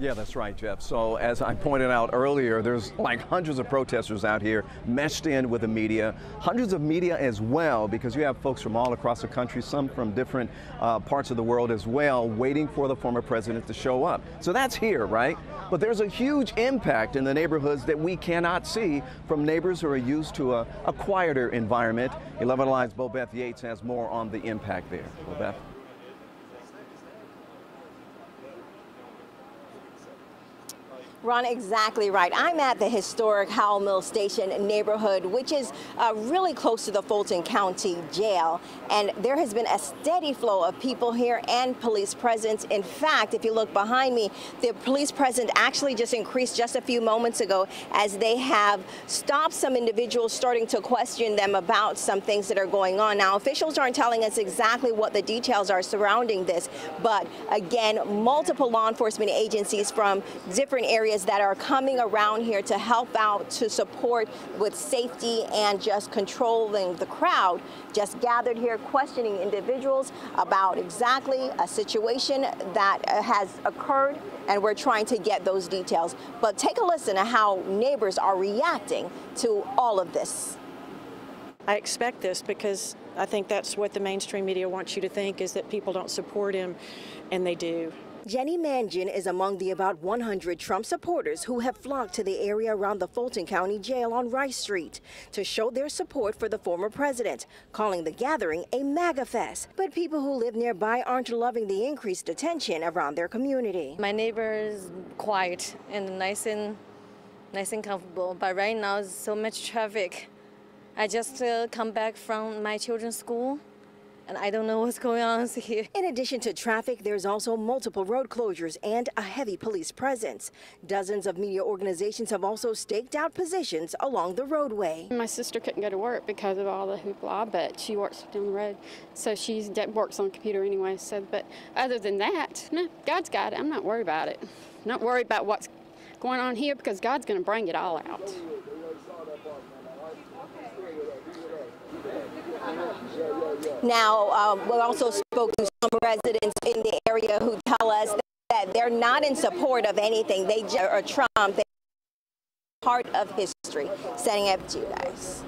Yeah, that's right, Jeff. So as I pointed out earlier, there's like hundreds of protesters out here meshed in with the media, hundreds of media as well, because you have folks from all across the country, some from different parts of the world as well, waiting for the former president to show up. So that's here, right? But there's a huge impact in the neighborhoods that we cannot see from neighbors who are used to a quieter environment. 11Alive's Bo Beth Yates has more on the impact there. Bo Beth. Ron, exactly right. I'm at the historic Howell Mill Station neighborhood, which is really close to the Fulton County Jail. And there has been a steady flow of people here and police presence. In fact, if you look behind me, the police presence actually just increased just a few moments ago as they have stopped some individuals, starting to question them about some things that are going on. Now, officials aren't telling us exactly what the details are surrounding this, but again, multiple law enforcement agencies from different areas that are coming around here to help out, to support with safety and just controlling the crowd, just gathered here questioning individuals about exactly a situation that has occurred, and we're trying to get those details. But take a listen to how neighbors are reacting to all of this. I expect this because I think that's what the mainstream media wants you to think, is that people don't support him, and they do. Jenny Mangin is among the about 100 Trump supporters who have flocked to the area around the Fulton County Jail on Rice Street to show their support for the former president, calling the gathering a MAGA fest. But people who live nearby aren't loving the increased attention around their community. My neighbor is quiet and nice and comfortable, but right now there's so much traffic. I just come back from my children's school, and I don't know what's going on here. In addition to traffic, there's also multiple road closures and a heavy police presence. Dozens of media organizations have also staked out positions along the roadway. My sister couldn't go to work because of all the hoopla, but she works down the road, so she works on a computer anyway. So, but other than that, no, God's got it. I'm not worried about it. I'm not worried about what's going on here because God's going to bring it all out. Now, we also spoke to some residents in the area who tell us that they're not in support of anything. They just, or Trump, they're part of history. Sending it to you guys.